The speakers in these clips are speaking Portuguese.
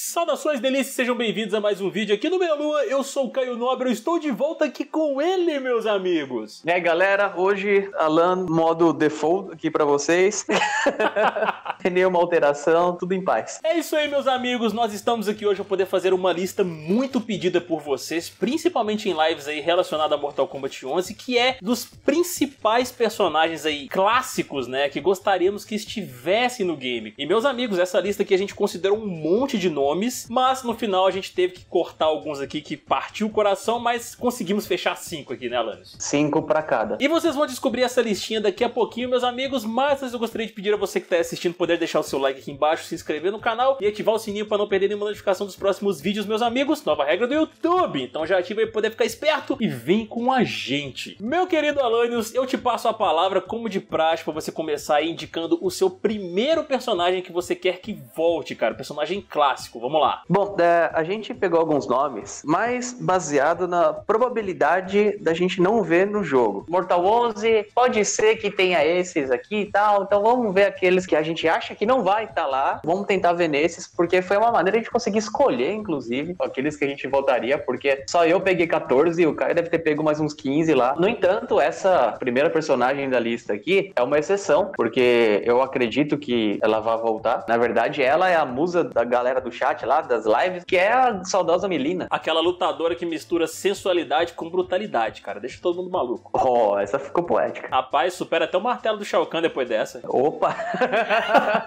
Saudações delícias, sejam bem-vindos a mais um vídeo aqui no Meia-Lua. Eu sou o Caio Nobre, eu estou de volta aqui com ele, meus amigos. E aí, galera, hoje Alan modo default aqui pra vocês. Sem nenhuma alteração, tudo em paz. É isso aí, meus amigos, nós estamos aqui hoje para poder fazer uma lista muito pedida por vocês, principalmente em lives aí relacionada a Mortal Kombat 11, que é dos principais personagens aí clássicos, né, que gostaríamos que estivessem no game. E, meus amigos, essa lista aqui a gente considerou um monte de nomes, mas no final a gente teve que cortar alguns aqui que partiu o coração, mas conseguimos fechar 5 aqui, né, Alanios? 5 pra cada. E vocês vão descobrir essa listinha daqui a pouquinho, meus amigos, mas eu gostaria de pedir a você que tá assistindo poder deixar o seu like aqui embaixo, se inscrever no canal e ativar o sininho pra não perder nenhuma notificação dos próximos vídeos, meus amigos. Nova regra do YouTube, então já ativa aí pra poder ficar esperto e vem com a gente. Meu querido Alanios, eu te passo a palavra como de praxe pra você começar aí indicando o seu primeiro personagem que você quer que volte, cara, personagem clássico. Vamos lá. Bom, a gente pegou alguns nomes, mas baseado na probabilidade da gente não ver no jogo. Mortal 11, pode ser que tenha esses aqui e tal, então vamos ver aqueles que a gente acha que não vai estar lá. Vamos tentar ver nesses, porque foi uma maneira de conseguir escolher, inclusive, aqueles que a gente votaria, porque só eu peguei 14 e o Caio deve ter pego mais uns 15 lá. No entanto, essa primeira personagem da lista aqui é uma exceção, porque eu acredito que ela vai voltar. Na verdade, ela é a musa da galera do chat lá, das lives, que é a saudosa Melina. Aquela lutadora que mistura sensualidade com brutalidade, cara. Deixa todo mundo maluco. Oh, essa ficou poética. Rapaz, supera até o martelo do Shao Kahn depois dessa. Opa!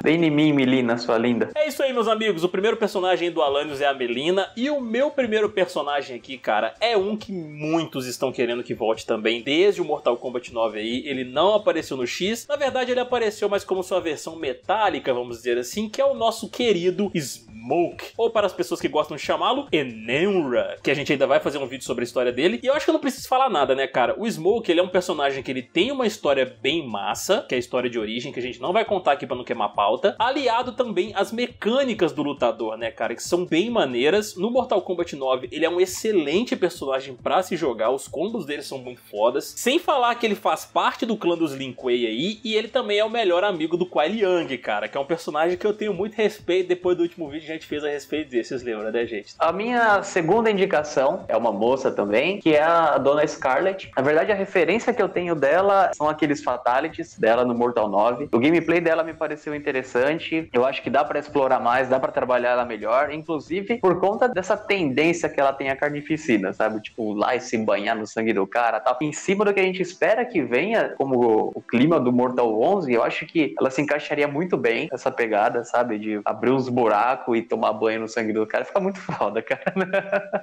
Vem em mim, Melina, sua linda. É isso aí, meus amigos. O primeiro personagem do Alanios é a Melina. E o meu primeiro personagem aqui, cara, é um que muitos estão querendo que volte também. Desde o Mortal Kombat 9 aí, ele não apareceu no X. Na verdade, ele apareceu, mas como sua versão metálica, vamos dizer assim, que é o nosso querido Smoke. Ou para as pessoas que gostam de chamá-lo, Enemra, que a gente ainda vai fazer um vídeo sobre a história dele. E eu acho que eu não preciso falar nada, né, cara? O Smoke, ele é um personagem que ele tem uma história bem massa, que é a história de origem, que a gente não vai contar aqui para não queimar pauta. Aliado também às mecânicas do lutador, né, cara, que são bem maneiras. No Mortal Kombat 9, ele é um excelente personagem para se jogar, os combos dele são muito fodas. Sem falar que ele faz parte do clã dos Lin Kuei aí, e ele também é o melhor amigo do Kwai Liang, cara, que é um personagem que eu tenho muito respeito. Depois do último vídeo, a gente fez a respeito disso, vocês lembram, né, gente? A minha segunda indicação é uma moça também, que é a dona Scarlett. Na verdade, a referência que eu tenho dela são aqueles fatalities dela no Mortal 9. O gameplay dela me pareceu interessante, eu acho que dá pra explorar mais, dá pra trabalhar ela melhor, inclusive por conta dessa tendência que ela tem à carnificina, sabe? Tipo, lá e se banhar no sangue do cara, tá? Em cima do que a gente espera que venha, como o clima do Mortal 11, eu acho que ela se encaixaria muito bem, essa pegada, sabe? De abrir uns buracos e tomar banho no sangue do cara, fica muito foda, cara.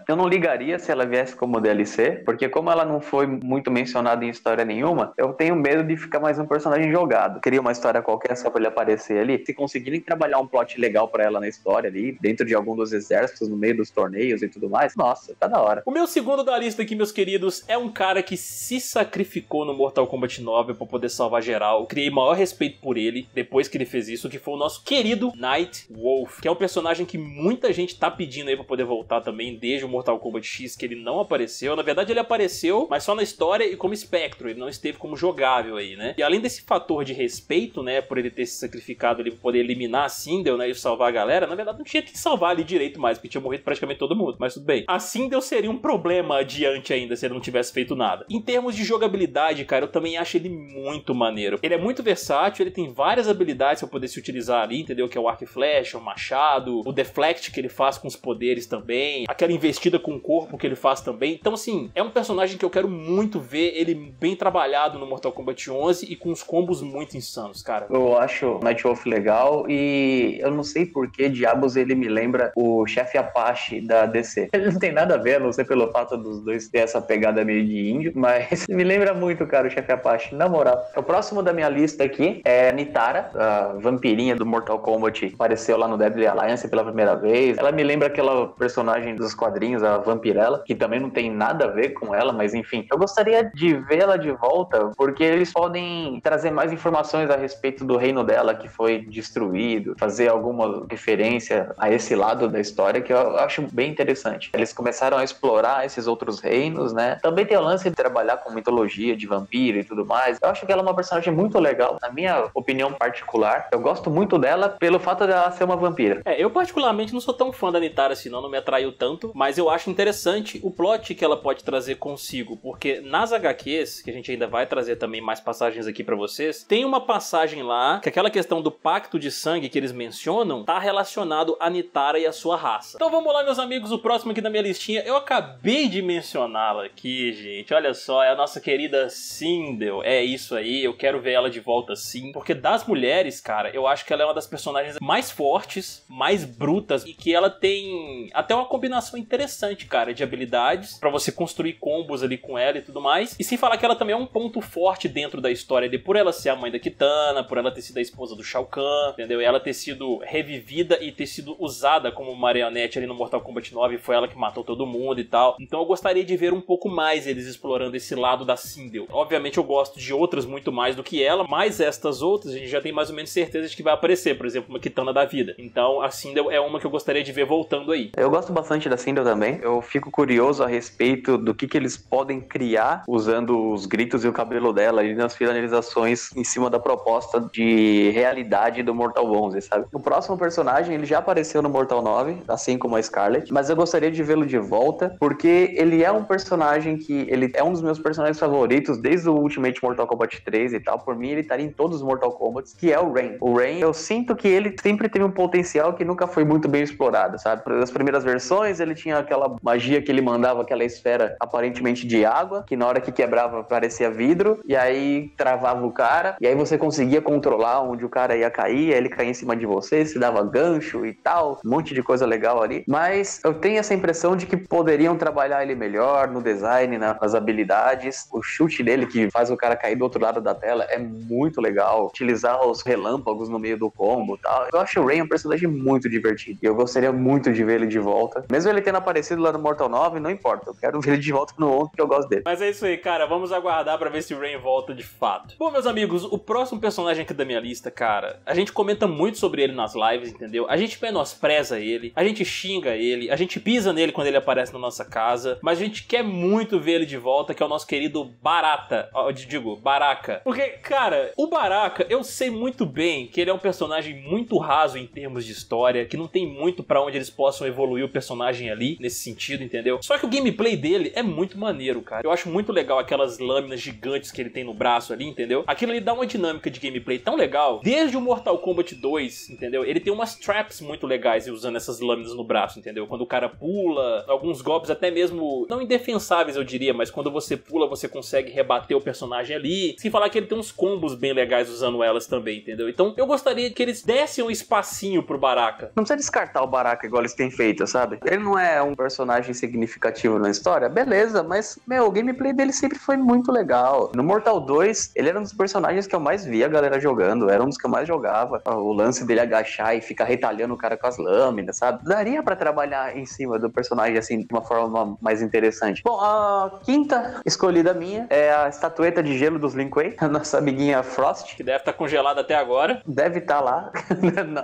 Eu não ligaria se ela viesse como DLC, porque como ela não foi muito mencionada em história nenhuma, eu tenho medo de ficar mais um personagem jogado. Queria uma história qualquer só pra ele aparecer ali. Se conseguirem trabalhar um plot legal pra ela na história ali, dentro de algum dos exércitos, no meio dos torneios e tudo mais, nossa, tá da hora. O meu segundo da lista aqui, meus queridos, é um cara que se sacrificou no Mortal Kombat 9 pra poder salvar geral. Eu criei maior respeito por ele depois que ele fez isso, que foi o nosso querido Nightwolf, que é um personagem que muita gente tá pedindo aí pra poder voltar também desde o Mortal Kombat X, que ele não apareceu. Na verdade, ele apareceu, mas só na história e como espectro, ele não esteve como jogável aí, né? E além desse fator de respeito, né, por ele ter se sacrificado ali pra poder eliminar a Sindel, né, e salvar a galera, na verdade não tinha que salvar ali direito mais, porque tinha morrido praticamente todo mundo, mas tudo bem. A Sindel seria um problema adiante ainda se ele não tivesse feito nada. Em termos de jogabilidade, cara, eu também acho ele muito maneiro. Ele é muito versátil, ele tem várias habilidades pra poder se utilizar ali, entendeu? Que é o arco e flecha, o machado, o deflect que ele faz com os poderes também, aquela investida com o corpo que ele faz também. Então, assim, é um personagem que eu quero muito ver ele bem trabalhado no Mortal Kombat 11 e com uns combos muito insanos, cara. Eu acho o Nightwolf legal e eu não sei por que diabos ele me lembra o chefe Apache da DC. Ele não tem nada a ver, a não ser pelo fato dos dois ter essa pegada meio de índio, mas me lembra muito, cara, o chefe Apache, na moral. O próximo da minha lista aqui é a Nitara, a vampirinha do Mortal Kombat, apareceu lá no Deadly Alliance pela primeira vez. Ela me lembra aquela personagem dos quadrinhos, a Vampirella, que também não tem nada a ver com ela, mas enfim. Eu gostaria de vê-la de volta, porque eles podem trazer mais informações a respeito do reino dela, que foi destruído, fazer alguma referência a esse lado da história, que eu acho bem interessante. Eles começaram a explorar esses outros reinos, né? Também tem o lance de trabalhar com mitologia de vampiro e tudo mais. Eu acho que ela é uma personagem muito legal, na minha opinião particular. Eu gosto muito dela pelo fato dela ser uma vampira. É, eu particularmente particularmente não sou tão fã da Nitara assim, não me atraiu tanto, mas eu acho interessante o plot que ela pode trazer consigo, porque nas HQs, que a gente ainda vai trazer também mais passagens aqui pra vocês, tem uma passagem lá que aquela questão do pacto de sangue que eles mencionam tá relacionado a Nitara e a sua raça. Então vamos lá, meus amigos, o próximo aqui da minha listinha, eu acabei de mencioná-la aqui, gente, olha só, é a nossa querida Sindel, é isso aí, eu quero ver ela de volta sim, porque das mulheres, cara, eu acho que ela é uma das personagens mais fortes, mais brutas, e que ela tem até uma combinação interessante, cara, de habilidades, pra você construir combos ali com ela e tudo mais, e sem falar que ela também é um ponto forte dentro da história ali, por ela ser a mãe da Kitana, por ela ter sido a esposa do Shao Kahn, entendeu? E ela ter sido revivida e ter sido usada como marionete ali no Mortal Kombat 9, foi ela que matou todo mundo e tal, então eu gostaria de ver um pouco mais eles explorando esse lado da Sindel. Obviamente eu gosto de outras muito mais do que ela, mas estas outras a gente já tem mais ou menos certeza de que vai aparecer, por exemplo, uma Kitana da vida, então a Sindel é uma que eu gostaria de ver voltando aí. Eu gosto bastante da Sindel também, eu fico curioso a respeito do que eles podem criar usando os gritos e o cabelo dela e nas finalizações em cima da proposta de realidade do Mortal 11, sabe? O próximo personagem, ele já apareceu no Mortal 9, assim como a Scarlett, mas eu gostaria de vê-lo de volta, porque ele é um personagem que, ele é um dos meus personagens favoritos desde o Ultimate Mortal Kombat 3 e tal, por mim ele estaria em todos os Mortal Kombats, que é o Rain. O Rain, eu sinto que ele sempre teve um potencial que nunca foi muito bem explorado, sabe? Nas primeiras versões ele tinha aquela magia que ele mandava aquela esfera aparentemente de água, que na hora que quebrava parecia vidro, e aí travava o cara, e aí você conseguia controlar onde o cara ia cair, aí ele caía em cima de você, se dava gancho e tal, um monte de coisa legal ali, mas eu tenho essa impressão de que poderiam trabalhar ele melhor no design, nas habilidades. O chute dele que faz o cara cair do outro lado da tela é muito legal, utilizar os relâmpagos no meio do combo e tal. Eu acho o Rain um personagem muito divertido, e eu gostaria muito de ver ele de volta, mesmo ele tendo aparecido lá no Mortal 9, não importa, eu quero ver ele de volta no 11, que eu gosto dele. Mas é isso aí, cara, vamos aguardar pra ver se o Rain volta de fato. Bom, meus amigos, o próximo personagem aqui da minha lista, cara, a gente comenta muito sobre ele nas lives, entendeu? A gente menospreza ele, a gente xinga ele, a gente pisa nele quando ele aparece na nossa casa, mas a gente quer muito ver ele de volta, que é o nosso querido Baraka. Porque, cara, o Baraka, eu sei muito bem que ele é um personagem muito raso em termos de história, que não tem muito pra onde eles possam evoluir o personagem ali, nesse sentido, entendeu? Só que o gameplay dele é muito maneiro, cara. Eu acho muito legal aquelas lâminas gigantes que ele tem no braço ali, entendeu? Aquilo ali dá uma dinâmica de gameplay tão legal. Desde o Mortal Kombat 2, entendeu? Ele tem umas traps muito legais usando essas lâminas no braço, entendeu? Quando o cara pula, alguns golpes até mesmo não indefensáveis, eu diria, mas quando você pula, você consegue rebater o personagem ali. Sem falar que ele tem uns combos bem legais usando elas também, entendeu? Então eu gostaria que eles dessem um espacinho pro Baraka. Não precisa descartar o Baraka igual eles têm feito, sabe? Ele não é um personagem significativo na história, beleza, mas, meu, o gameplay dele sempre foi muito legal. No Mortal 2, ele era um dos personagens que eu mais via a galera jogando, era um dos que eu mais jogava. O lance dele agachar e ficar retalhando o cara com as lâminas, sabe? Daria pra trabalhar em cima do personagem, assim, de uma forma mais interessante. Bom, a quinta escolhida minha é a estatueta de gelo dos Lin Kuei, a nossa amiguinha Frost. Que deve estar congelada até agora. Deve estar lá,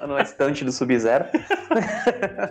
no estante do Sub-Zero.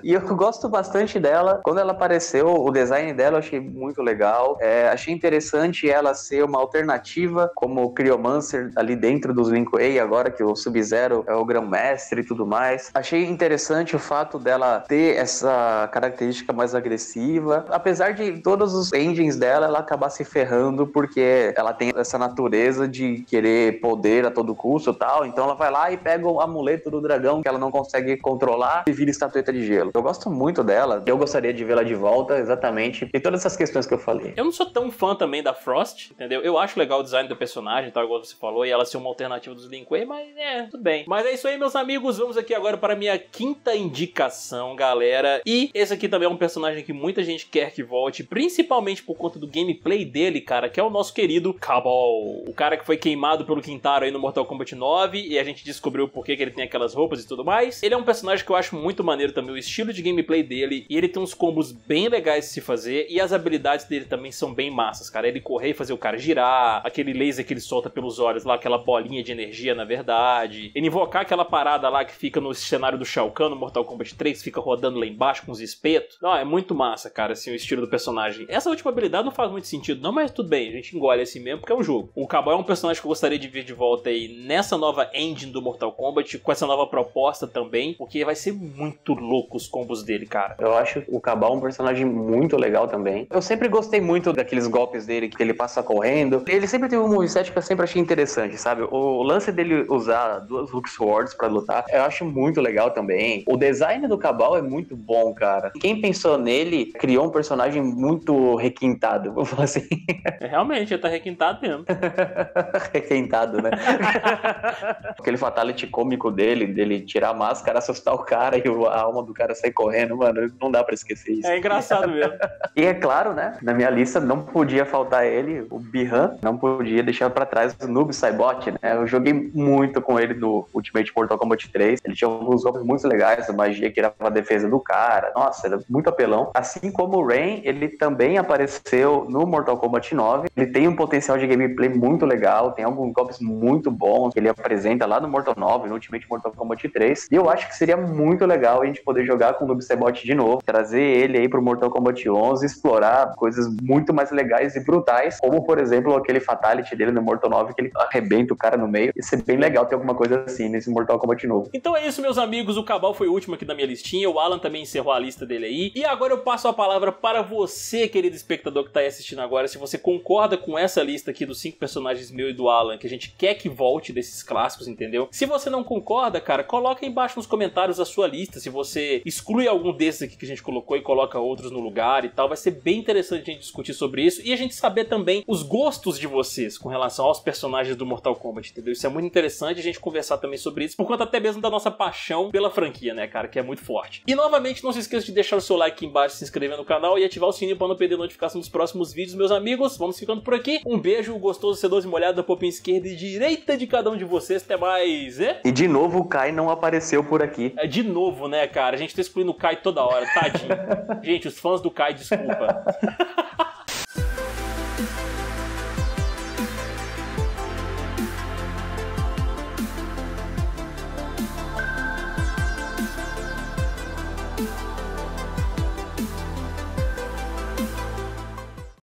E eu gosto bastante dela. Quando ela apareceu, o design dela eu achei muito legal. Achei interessante ela ser uma alternativa como Cryomancer ali dentro dos Lin Kuei, agora que o Sub-Zero é o grão-mestre e tudo mais. Achei interessante o fato dela ter essa característica mais agressiva. Apesar de todos os engines dela, ela acabar se ferrando porque ela tem essa natureza de querer poder a todo custo e tal. Então ela vai lá e pega o amuleto do dragão que ela não consegue controlar e vira estatueta de gelo. Eu gosto muito dela. Eu gostaria de vê-la de volta, exatamente. E todas essas questões que eu falei. Eu não sou tão fã também da Frost, entendeu? Eu acho legal o design do personagem, tal, igual você falou, e ela ser uma alternativa dos Lin Kuei, mas tudo bem. Mas é isso aí, meus amigos. Vamos aqui agora para a minha quinta indicação, galera. E esse aqui também é um personagem que muita gente quer que volte, principalmente por conta do gameplay dele, cara, que é o nosso querido Kabal. O cara que foi queimado pelo Nitara aí no Mortal Kombat 9, e a gente descobriu por que ele tem aquelas roupas e tudo mais. Ele é um personagem que eu acho muito maneiro também, o estilo de gameplay dele, e ele tem uns combos bem legais de se fazer, e as habilidades dele também são bem massas, cara. Ele correr e fazer o cara girar, aquele laser que ele solta pelos olhos lá, aquela bolinha de energia, na verdade. Ele invocar aquela parada lá que fica no cenário do Shao Kahn, no Mortal Kombat 3, fica rodando lá embaixo com os espetos. Não, é muito massa, cara, assim, o estilo do personagem. Essa última habilidade não faz muito sentido, não, mas tudo bem, a gente engole assim mesmo, porque é um jogo. O Kabal é um personagem que eu gostaria de ver de volta aí nessa nova engine do Mortal Kombat, com essa nova proposta também, porque vai ser ser muito louco os combos dele, cara. Eu acho o Kabal um personagem muito legal também. Eu sempre gostei muito daqueles golpes dele que ele passa correndo. Ele sempre teve um moveset que eu sempre achei interessante, sabe? O lance dele usar duas Hook Swords pra lutar, eu acho muito legal também. O design do Kabal é muito bom, cara. Quem pensou nele criou um personagem muito requintado, vou falar assim. Realmente, ele tá requintado mesmo. Requintado, né? Aquele fatality cômico dele, dele tirar a máscara, assustar o cara e a alma do cara sair correndo, mano, não dá pra esquecer isso. É engraçado mesmo. E é claro, né, na minha lista não podia faltar ele, o Bihan, não podia deixar pra trás o Noob Saibot, né? Eu joguei muito com ele no Ultimate Mortal Kombat 3, ele tinha uns golpes muito legais, a magia que era pra defesa do cara, nossa, era muito apelão. Assim como o Rain, ele também apareceu no Mortal Kombat 9, ele tem um potencial de gameplay muito legal, tem alguns golpes muito bons que ele apresenta lá no Mortal 9, no Ultimate Mortal Kombat 3, e eu acho que seria muito legal a gente poder jogar com o Noob Saibot de novo, trazer ele aí pro Mortal Kombat 11, explorar coisas muito mais legais e brutais, como por exemplo aquele fatality dele no Mortal 9 que ele arrebenta o cara no meio, e seria bem legal ter alguma coisa assim nesse Mortal Kombat novo. Então é isso, meus amigos, o Kabal foi o último aqui da minha listinha, o Alan também encerrou a lista dele aí, e agora eu passo a palavra para você, querido espectador que tá aí assistindo agora, se você concorda com essa lista aqui dos 5 personagens meu e do Alan, que a gente quer que volte desses clássicos, entendeu? Se você não concorda, cara, coloca aí embaixo nos comentários a sua lista, se você exclui algum desses aqui que a gente colocou e coloca outros no lugar e tal, vai ser bem interessante a gente discutir sobre isso e a gente saber também os gostos de vocês com relação aos personagens do Mortal Kombat, entendeu? Isso é muito interessante a gente conversar também sobre isso, por conta até mesmo da nossa paixão pela franquia, né, cara, que é muito forte. E novamente, não se esqueça de deixar o seu like aqui embaixo, se inscrever no canal e ativar o sininho para não perder a notificação dos próximos vídeos, meus amigos. Vamos ficando por aqui. Um beijo gostoso, sedoso e molhado da popinha esquerda e direita de cada um de vocês. Até mais, é? E de novo o Kai não apareceu por aqui. É, de novo, né, cara? A gente tá excluindo o Kai toda hora, tadinho. Gente, os fãs do Kai, desculpa.